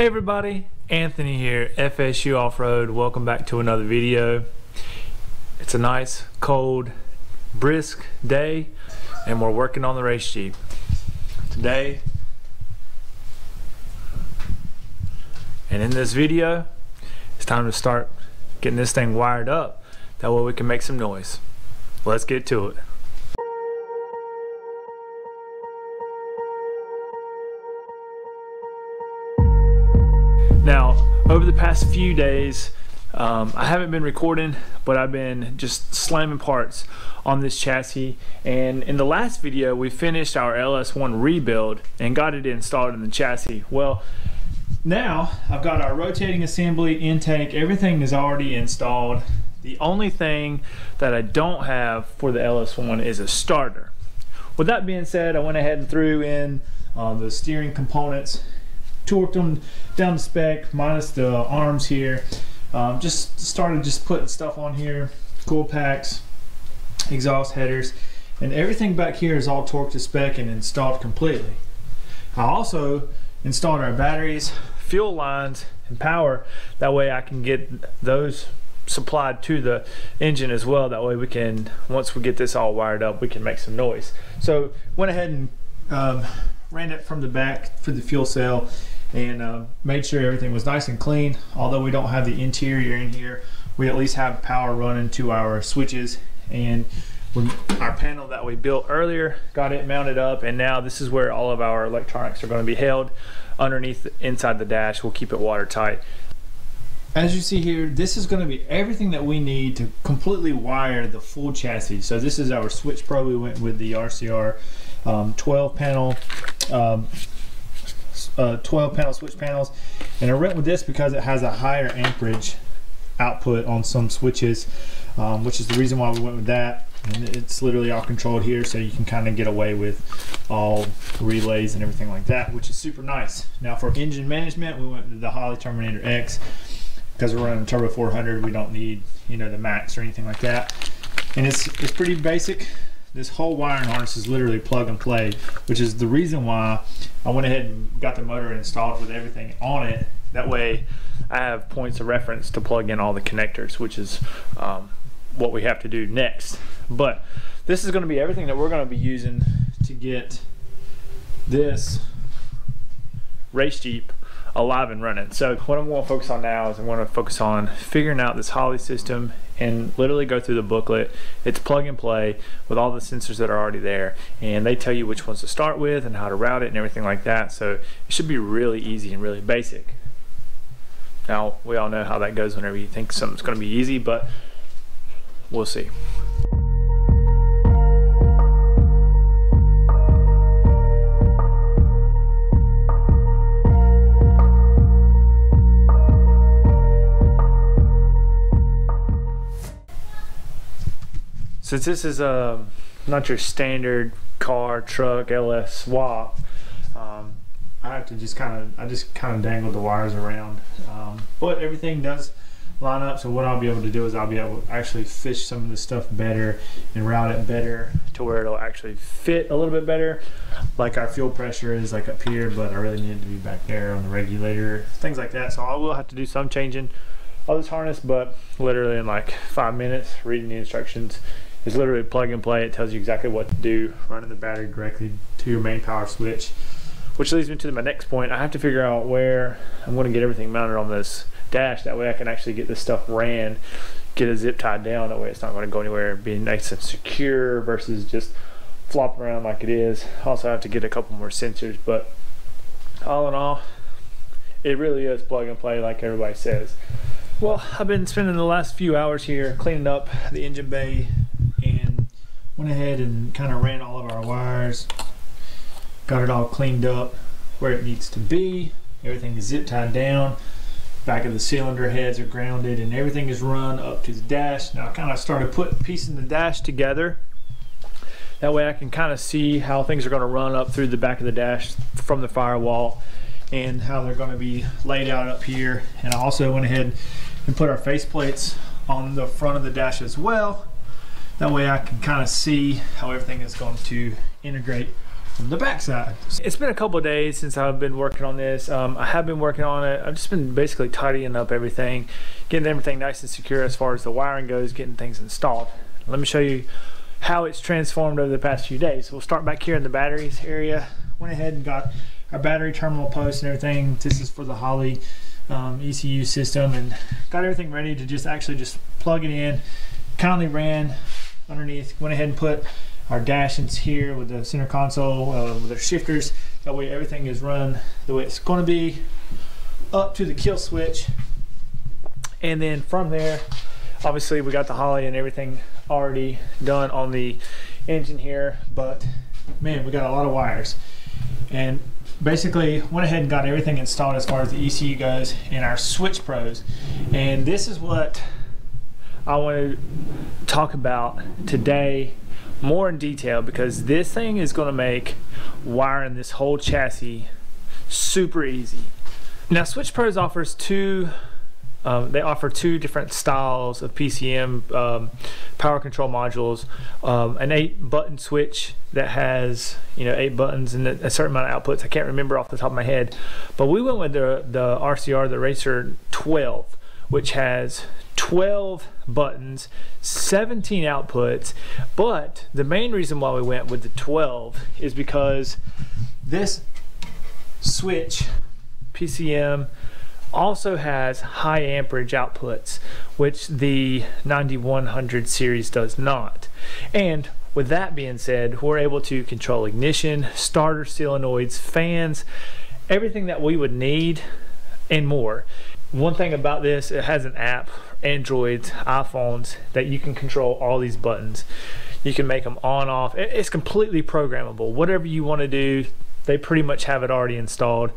Hey everybody, Anthony here, FSU Off-Road. Welcome back to another video. It's a nice, cold, brisk day and we're working on the race Jeep. Today, and in this video, it's time to start getting this thing wired up. That way we can make some noise. Let's get to it. Now, over the past few days, I haven't been recording, but I've been just slamming parts on this chassis. And in the last video, we finished our LS1 rebuild and got it installed in the chassis. Well, now I've got our rotating assembly, intake, everything is already installed. The only thing that I don't have for the LS1 is a starter. With that being said, I went ahead and threw in the steering components, torqued them down to spec minus the arms here, just started just putting stuff on here, cool packs, exhaust headers, and everything back here is all torqued to spec and installed completely. I also installed our batteries, fuel lines, and power. That way I can get those supplied to the engine as well. That way we can, once we get this all wired up, we can make some noise. So went ahead and ran it from the back for the fuel cell and made sure everything was nice and clean. Although we don't have the interior in here, we at least have power running to our switches, and our panel that we built earlier, got it mounted up, and now this is where all of our electronics are going to be held underneath, inside the dash. We'll keep it watertight. As you see here, this is going to be everything that we need to completely wire the full chassis. So this is our Switch Pro. We went with the RCR 12 panel 12 panel switch panels, and I went with this because it has a higher amperage output on some switches, which is the reason why we went with that. And it's literally all controlled here, so you can kind of get away with all relays and everything like that, which is super nice. Now for engine management, we went with the Holley Terminator X because we're running turbo 400. We don't need, you know, the max or anything like that, and it's pretty basic. This whole wiring harness is literally plug and play, which is the reason why I went ahead and got the motor installed with everything on it. That way I have points of reference to plug in all the connectors, which is what we have to do next. But this is going to be everything that we're going to be using to get this race Jeep alive and running. So what I'm going to focus on now is I'm going to focus on figuring out this Holley system and literally go through the booklet. It's plug and play with all the sensors that are already there, and they tell you which ones to start with and how to route it and everything like that. So it should be really easy and really basic. Now we all know how that goes whenever you think something's going to be easy, but we'll see. Since this is not your standard car, truck, LS swap, I just kind of dangle the wires around, but everything does line up. So what I'll be able to do is I'll be able to actually fish some of this stuff better and route it better to where it'll actually fit a little bit better. Like our fuel pressure is like up here, but I really need it to be back there on the regulator, things like that. So I will have to do some changing of this harness, but literally in like 5 minutes, reading the instructions. It's literally plug and play. It tells you exactly what to do, running the battery directly to your main power switch, which leads me to my next point. I have to figure out where I'm going to get everything mounted on this dash. That way I can actually get this stuff ran, get a zip tied down. That way it's not going to go anywhere, be nice and secure versus just flopping around like it is. Also I have to get a couple more sensors, but all in all, it really is plug and play like everybody says. Well, I've been spending the last few hours here cleaning up the engine bay, went ahead and kind of ran all of our wires, got it all cleaned up where it needs to be. Everything is zip tied down, back of the cylinder heads are grounded, and everything is run up to the dash. Now I kind of started piecing the dash together. That way I can kind of see how things are going to run up through the back of the dash from the firewall and how they're going to be laid out up here. And I also went ahead and put our face plates on the front of the dash as well. That way I can kind of see how everything is going to integrate from the backside. It's been a couple of days since I've been working on this. I have been working on it. I've just been basically tidying up everything, getting everything nice and secure as far as the wiring goes, getting things installed. Let me show you how it's transformed over the past few days. We'll start back here in the batteries area. Went ahead and got our battery terminal posts and everything. This is for the Holley ECU system, and got everything ready to just actually just plug it in. Kindly ran underneath, went ahead and put our dashings here with the center console with our shifters. That way everything is run the way it's going to be up to the kill switch, and then from there obviously we got the Holley and everything already done on the engine here. But man, we got a lot of wires, and basically went ahead and got everything installed as far as the ECU goes and our Switch Pros. And this is what I want to talk about today more in detail, because this thing is going to make wiring this whole chassis super easy. Now, Switch Pros offers two different styles of PCM power control modules. An 8-button switch that has 8 buttons and a certain amount of outputs. I can't remember off the top of my head, but we went with the RCR, the Racer 12, which has 12 buttons, 17 outputs. But the main reason why we went with the 12 is because this switch PCM also has high amperage outputs, which the 9100 series does not. And with that being said, we're able to control ignition, starter solenoids, fans, everything that we would need and more. One thing about this, it has an app, Androids, iPhones, that you can control all these buttons. You can make them on, off. It's completely programmable. Whatever you want to do, they pretty much have it already installed.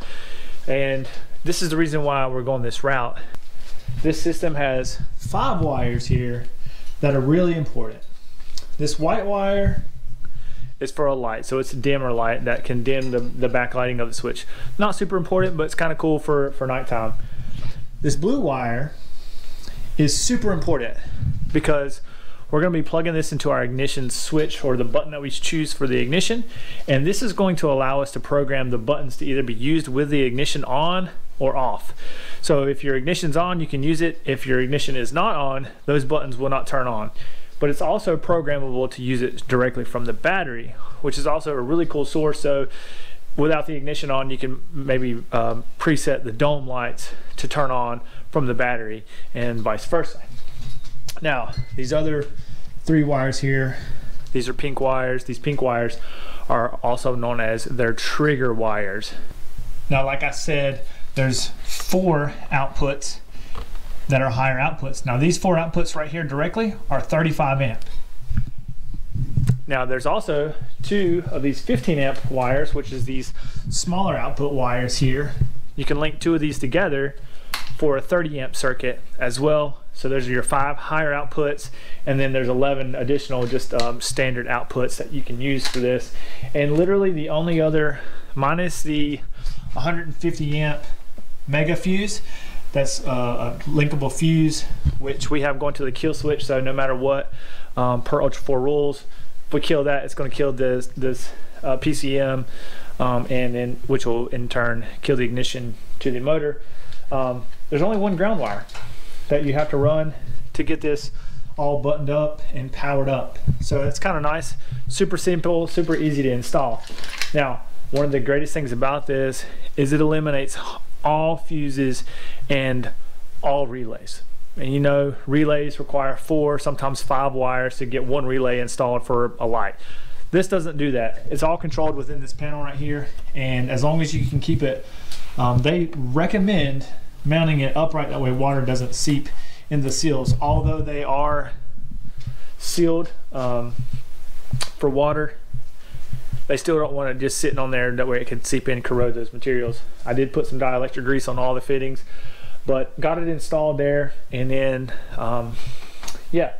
And this is the reason why we're going this route. This system has 5 wires here that are really important. This white wire is for a light, so it's a dimmer light that can dim the backlighting of the switch. Not super important, but it's kind of cool for nighttime. This blue wire is super important because we're going to be plugging this into our ignition switch, or the button that we choose for the ignition. And this is going to allow us to program the buttons to either be used with the ignition on or off. So if your ignition's on, you can use it. If your ignition is not on, those buttons will not turn on. But it's also programmable to use it directly from the battery, which is also a really cool source. So without the ignition on, you can maybe preset the dome lights to turn on from the battery and vice versa. Now, these other 3 wires here, these are pink wires. These pink wires are also known as their trigger wires. Now, like I said, there's 4 outputs that are higher outputs. Now, these 4 outputs right here directly are 35 amp. Now, there's also 2 of these 15 amp wires, which is these smaller output wires here. You can link 2 of these together for a 30 amp circuit as well. So those are your 5 higher outputs, and then there's 11 additional just standard outputs that you can use for this. And literally the only other, minus the 150 amp mega fuse, that's a linkable fuse, which we have going to the kill switch. So no matter what, per Ultra 4 rules, if we kill that, it's going to kill this PCM, and then which will in turn kill the ignition to the motor. There's only 1 ground wire that you have to run to get this all buttoned up and powered up. So it's kind of nice, super simple, super easy to install. Now, one of the greatest things about this is it eliminates all fuses and all relays. And relays require 4, sometimes 5 wires to get 1 relay installed for a light. This doesn't do that. It's all controlled within this panel right here, and as long as you can keep it, they recommend mounting it upright, that way water doesn't seep in the seals. Although they are sealed for water, they still don't want it just sitting on there, that way it could seep in and corrode those materials. I did put some dielectric grease on all the fittings, but got it installed there. And then yeah,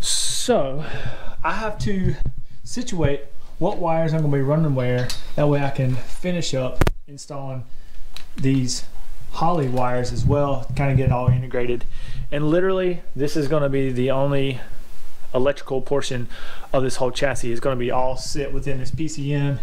so I have to situate what wires I'm going to be running where, that way I can finish up installing these Holley wires as well, kind of get it all integrated. And literally this is going to be the only electrical portion of this whole chassis is going to be all sit within this PCM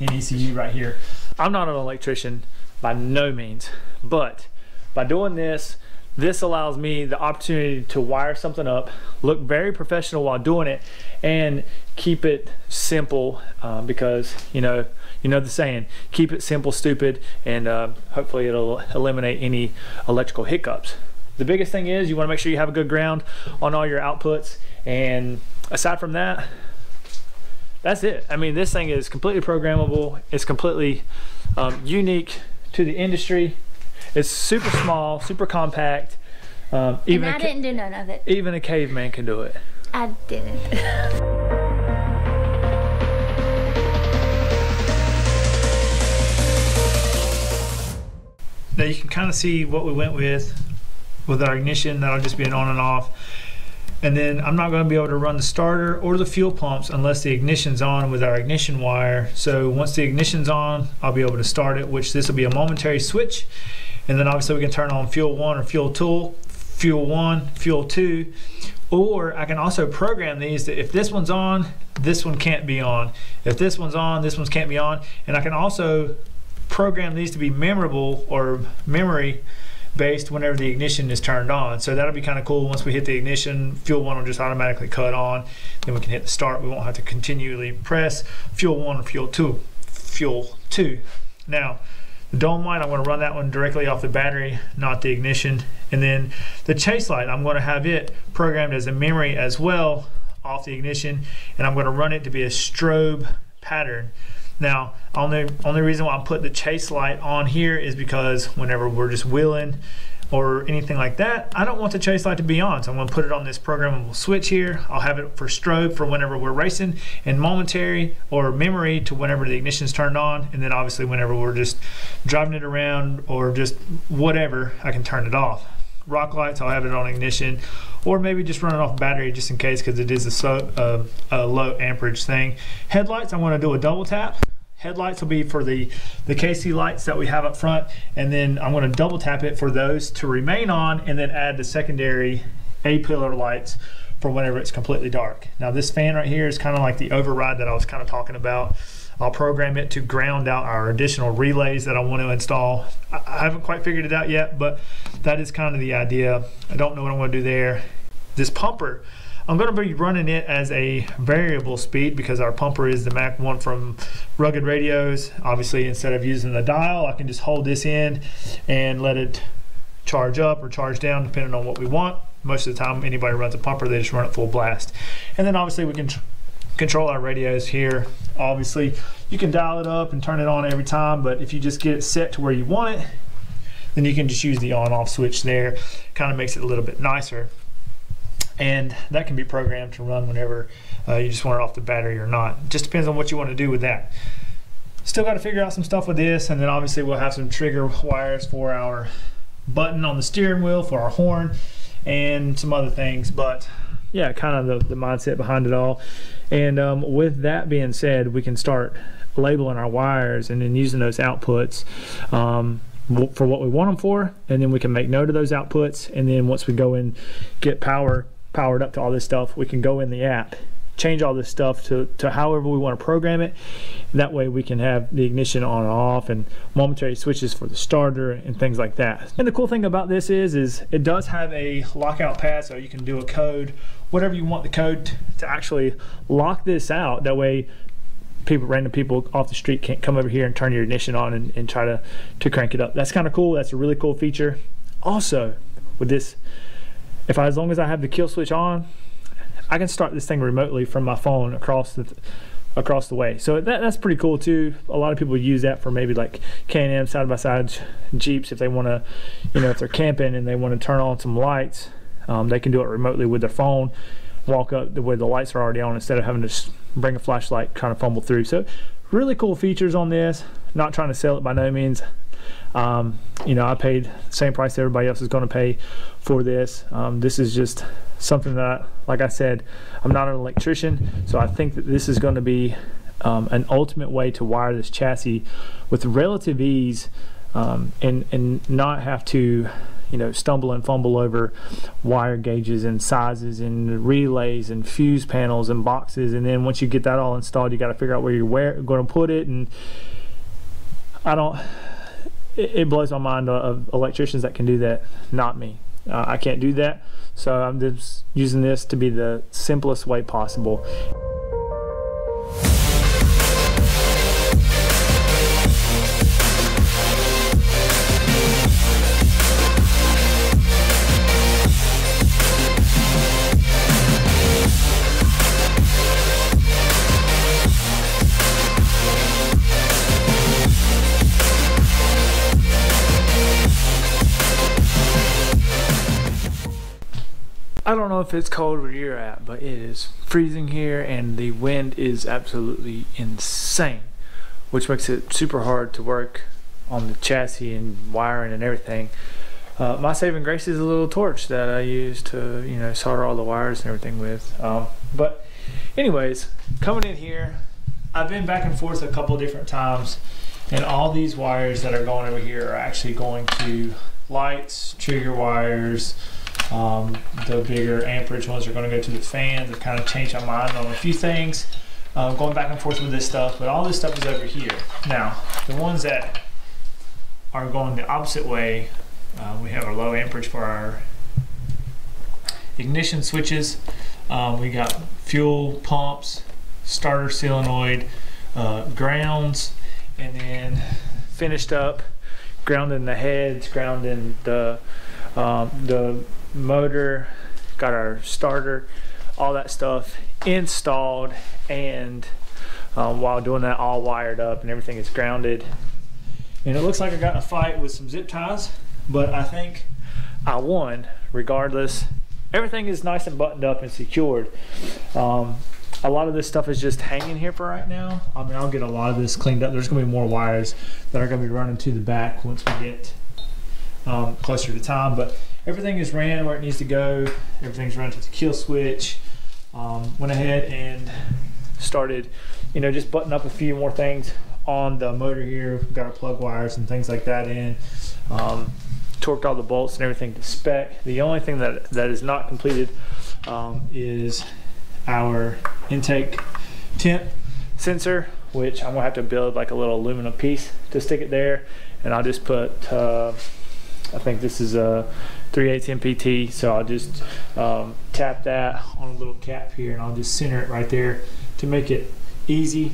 and ECU right here. I'm not an electrician by no means, but by doing this, this allows me the opportunity to wire something up, look very professional while doing it, and keep it simple, because you know the saying, keep it simple, stupid, and hopefully it'll eliminate any electrical hiccups. The biggest thing is you want to make sure you have a good ground on all your outputs, and aside from that, that's it. I mean, this thing is completely programmable. It's completely unique to the industry. It's super small, super compact. Even I didn't do none of it. Even a caveman can do it. I didn't. Now you can kind of see what we went with our ignition. That'll just be an on and off. And then I'm not going to be able to run the starter or the fuel pumps unless the ignition's on with our ignition wire. So once the ignition's on, I'll be able to start it, which this will be a momentary switch. And then obviously we can turn on fuel one or fuel two, or I can also program these that if this one's on, this one can't be on. If this one's on, this one can't be on. And I can also program these to be memorable or memory based whenever the ignition is turned on. So that'll be kind of cool. Once we hit the ignition, fuel one will just automatically cut on. Then we can hit the start. We won't have to continually press fuel one or fuel two. Now, the dome light, I'm going to run that one directly off the battery, not the ignition. And then the chase light, I'm going to have it programmed as a memory as well off the ignition, and I'm going to run it to be a strobe pattern. Now, only reason why I put the chase light on here is because whenever we're just wheeling or anything like that, I don't want the chase light to be on, so I'm going to put it on this programmable switch here. I'll have it for strobe for whenever we're racing, and momentary or memory to whenever the ignition's turned on, and then obviously whenever we're just driving it around or just whatever, I can turn it off. Rock lights, I'll have it on ignition, or maybe just run it off battery just in case, because it is a low amperage thing. Headlights, I want to do a double tap. Headlights will be for the KC lights that we have up front, and then I'm going to double tap it for those to remain on, and then add the secondary A-pillar lights for whenever it's completely dark. Now this fan right here is kind of like the override that I was kind of talking about. I'll program it to ground out our additional relays that I want to install. I haven't quite figured it out yet, but that is kind of the idea. I don't know what I'm going to do there. This pumper, I'm going to be running it as a variable speed because our pumper is the MAC-1 from Rugged Radios. Obviously, instead of using the dial, I can just hold this in and let it charge up or charge down depending on what we want. Most of the time, anybody runs a pumper, they just run it full blast. And then obviously we can control our radios here. Obviously, you can dial it up and turn it on every time, but if you just get it set to where you want it, then you can just use the on-off switch there. Kind of makes it a little bit nicer. And that can be programmed to run whenever you just want it off the battery or not. Just depends on what you want to do with that. Still got to figure out some stuff with this, and then obviously we'll have some trigger wires for our button on the steering wheel, for our horn, and some other things. But yeah, kind of the mindset behind it all. And with that being said, we can start labeling our wires and then using those outputs for what we want them for, and then we can make note of those outputs, and then once we go and get powered up to all this stuff, we can go in the app, change all this stuff to however we want to program it. That way we can have the ignition on and off and momentary switches for the starter and things like that. And the cool thing about this is it does have a lockout pad, so you can do a code, whatever you want the code to actually lock this out. That way random people off the street can't come over here and turn your ignition on and try to crank it up. That's kind of cool. That's a really cool feature. Also with this, as long as I have the kill switch on, I can start this thing remotely from my phone across the way. So that's pretty cool too. A lot of people use that for maybe like K&M side-by-side Jeeps, if they want to, if they're camping and they want to turn on some lights, they can do it remotely with their phone, walk up the way the lights are already on instead of having to bring a flashlight, kind of fumble through. So really cool features on this. Not trying to sell it by no means. I paid the same price everybody else is going to pay for this. This is just something that, like I said, I'm not an electrician, so I think that this is going to be an ultimate way to wire this chassis with relative ease, and not have to you know, stumble and fumble over wire gauges and sizes and relays and fuse panels and boxes. And then once you get that all installed, you got to figure out where you're going to put it. And I don't, it blows my mind of electricians that can do that. Not me. I can't do that, so I'm just using this to be the simplest way possible. I don't know if it's cold where you're at, but it is freezing here and the wind is absolutely insane, which makes it super hard to work on the chassis and wiring and everything. My saving grace is a little torch that I use to, you know, solder all the wires and everything with. But anyways, coming in here, I've been back and forth a couple different times, and all these wires that are going over here are actually going to lights, trigger wires. The bigger amperage ones are going to go to the fans. I've kind of changed my mind on a few things, going back and forth with this stuff, but all this stuff is over here. Now, the ones that are going the opposite way, we have our low amperage for our ignition switches. We got fuel pumps, starter solenoid, grounds, and then finished up grounding the heads, grounding the motor, got our starter, all that stuff installed. And while doing that, all wired up and everything is grounded. And it looks like I got in a fight with some zip ties, but I think I won regardless. Everything is nice and buttoned up and secured. A lot of this stuff is just hanging here for right now. I mean, I'll get a lot of this cleaned up. There's gonna be more wires that are gonna be running to the back once we get closer to time, but everything is ran where it needs to go. Everything's run to the kill switch. Went ahead and started, you know, just button up a few more things on the motor here. We've got our plug wires and things like that in. Torqued all the bolts and everything to spec. The only thing that is not completed is our intake temp sensor, which I'm gonna have to build like a little aluminum piece to stick it there. And I'll just put, I think this is a 3/8 MPT, so I'll just tap that on a little cap here, and I'll just center it right there to make it easy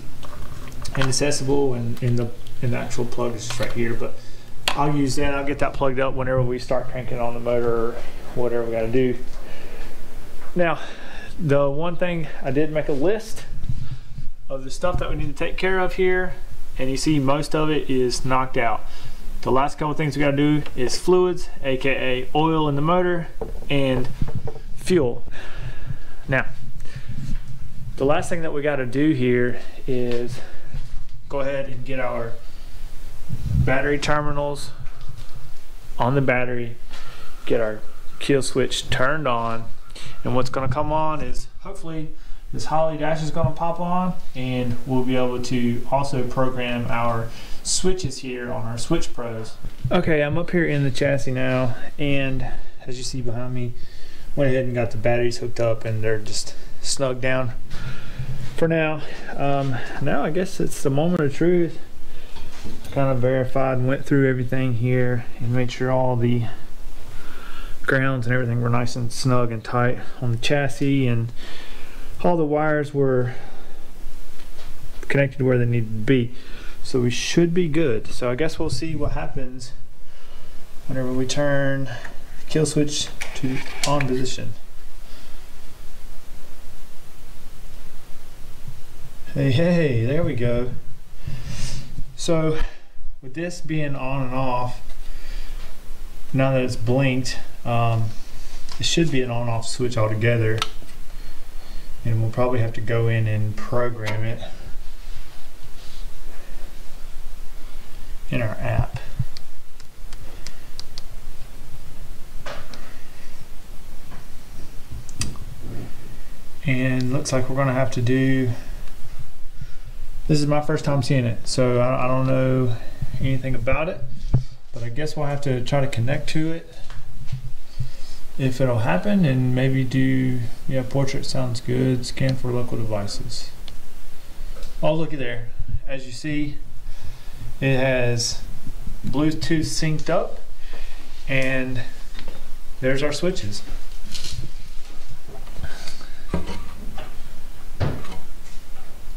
and accessible. And in the actual plug is just right here, but I'll use that. I'll get that plugged up whenever we start cranking on the motor or whatever we got to do. Now, the one thing, I did make a list of the stuff that we need to take care of here, and you see most of it is knocked out. The last couple things we gotta do is fluids, AKA oil in the motor, and fuel. Now, the last thing that we gotta do here is go ahead and get our battery terminals on the battery, get our kill switch turned on, and what's gonna come on is hopefully this Holley dash is gonna pop on, and we'll be able to also program our switches here on our Switch Pros. Okay, I'm up here in the chassis now, and as you see behind me, went ahead and got the batteries hooked up, and they're just snug down for now. Now I guess it's the moment of truth. Kind of verified and went through everything here and made sure all the grounds and everything were nice and snug and tight on the chassis, and all the wires were connected to where they need to be. So we should be good. So I guess we'll see what happens whenever we turn the kill switch to on position. Hey, there we go. So with this being on and off, now that it's blinked, it should be an on-off switch altogether. And we'll probably have to go in and program it in our app. And looks like we're gonna have to do, this is my first time seeing it, so I don't know anything about it, but I guess we'll have to try to connect to it if it'll happen, and maybe do, yeah, portrait sounds good, scan for local devices. Oh, looky there. As you see, it has Bluetooth synced up, and there's our switches.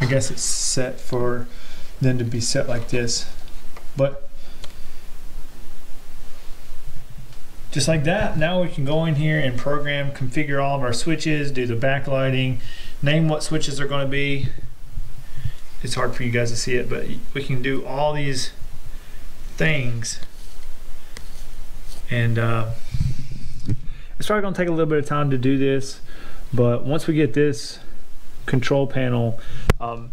I guess it's set for them to be set like this, but just like that, now we can go in here and program, configure all of our switches, do the backlighting, name what switches are going to be. It's hard for you guys to see it, but we can do all these things, and it's probably going to take a little bit of time to do this, but once we get this control panel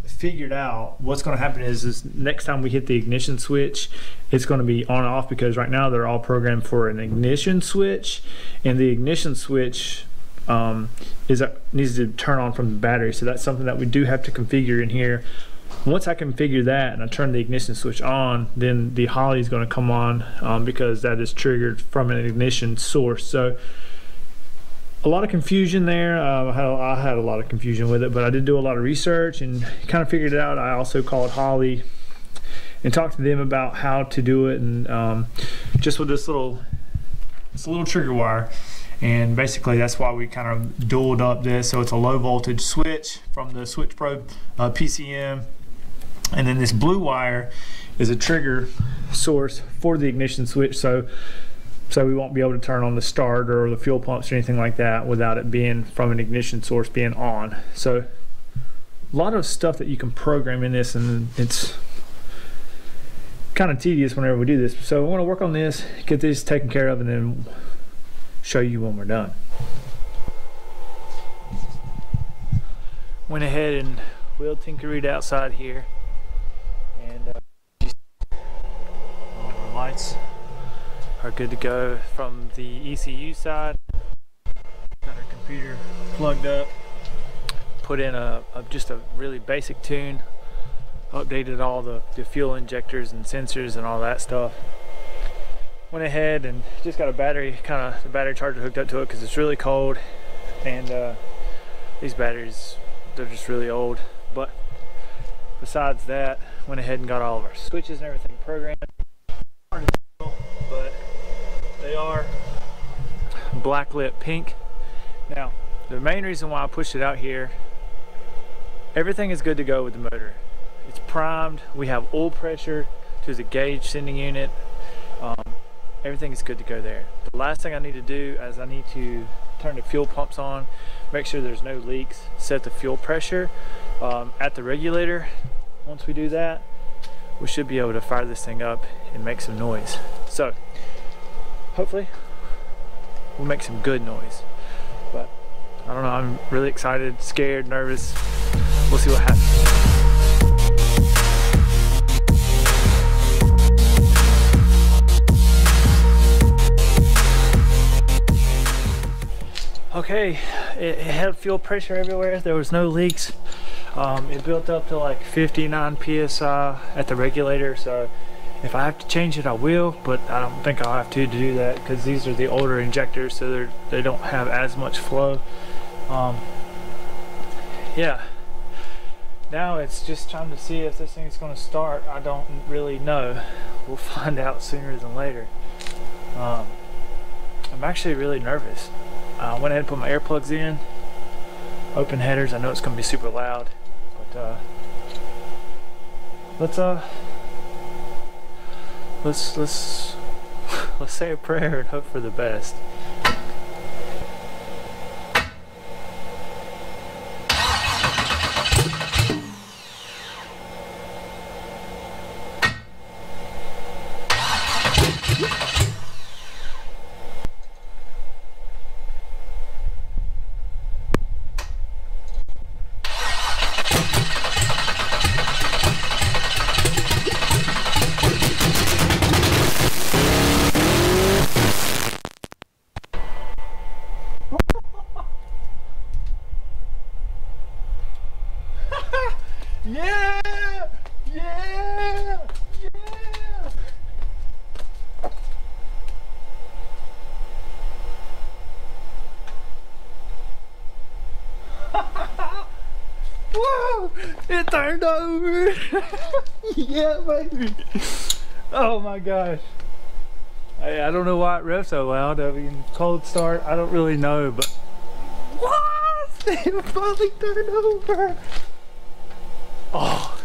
figured out, what's going to happen is next time we hit the ignition switch, it's going to be on and off, because right now they're all programmed for an ignition switch, and the ignition switch needs to turn on from the battery. So that's something that we do have to configure in here. Once I configure that and I turn the ignition switch on, then the Holley is going to come on, because that is triggered from an ignition source. So a lot of confusion there. I had a lot of confusion with it, but I did do a lot of research and kind of figured it out. I also called Holley and talked to them about how to do it, and just with this little trigger wire. And basically that's why we kind of dualed up this. So it's a low voltage switch from the Switch Pro PCM, and then this blue wire is a trigger source for the ignition switch. So we won't be able to turn on the start or the fuel pumps or anything like that without it being from an ignition source being on. So a lot of stuff that you can program in this, and it's kind of tedious whenever we do this. So I want to work on this, get this taken care of, and then show you when we're done. Went ahead and wheeled Tinkerita outside here, and all our lights are good to go from the ECU side. Got our computer plugged up. Put in just a really basic tune. Updated all the fuel injectors and sensors and all that stuff. Went ahead and just got a battery, kind of the battery charger hooked up to it, because it's really cold, and these batteries, they're just really old. But besides that, went ahead and got all of our switches and everything programmed. But they are blacklit pink. Now, the main reason why I pushed it out here, everything is good to go with the motor. It's primed. We have oil pressure to the gauge sending unit. Everything is good to go there. The last thing I need to do is I need to turn the fuel pumps on, make sure there's no leaks, set the fuel pressure at the regulator. Once we do that, we should be able to fire this thing up and make some noise. So hopefully we'll make some good noise. But I don't know, I'm really excited, scared, nervous. We'll see what happens. Okay, it had fuel pressure everywhere. There was no leaks. It built up to like 59 psi at the regulator, so if I have to change it, I will, but I don't think I'll have to do that, because these are the older injectors, so they don't have as much flow. Yeah, now it's just trying to see if this thing's going to start. I don't really know. We'll find out sooner than later. I'm actually really nervous. I went ahead and put my earplugs in, open headers. I know it's going to be super loud, but let's say a prayer and hope for the best. Whoa! It turned over. Yeah, baby. Oh my gosh. I don't know why it revs so loud. I mean, cold start, I don't really know, but what? It finally turned over. Oh,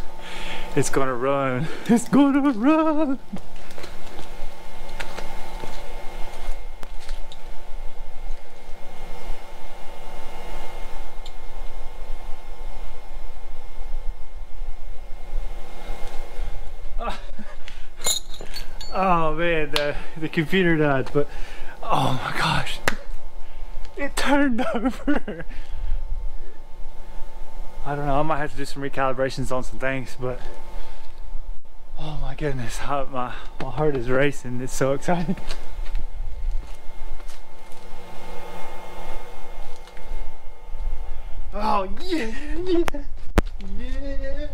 it's gonna run. It's gonna run. Oh man, the computer died, but oh my gosh, it turned over. I don't know, I might have to do some recalibrations on some things, but oh my goodness, my heart is racing, it's so exciting. Oh yeah, yeah, yeah.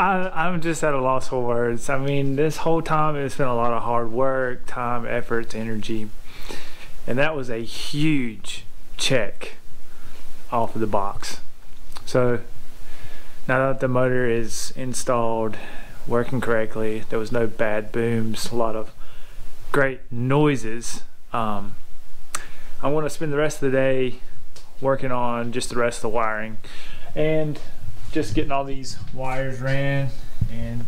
I'm just at a loss for words. I mean, this whole time it's been a lot of hard work, time, efforts, energy, and that was a huge check off of the box. So now that the motor is installed, working correctly, there was no bad booms, a lot of great noises. I want to spend the rest of the day working on just the rest of the wiring and just getting all these wires ran and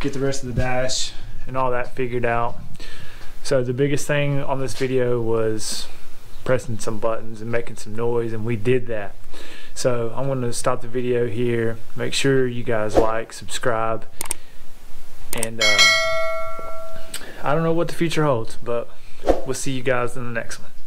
get the rest of the dash and all that figured out. So the biggest thing on this video was pressing some buttons and making some noise, and we did that. So I'm going to stop the video here. Make sure you guys like, subscribe, and I don't know what the future holds, but we'll see you guys in the next one.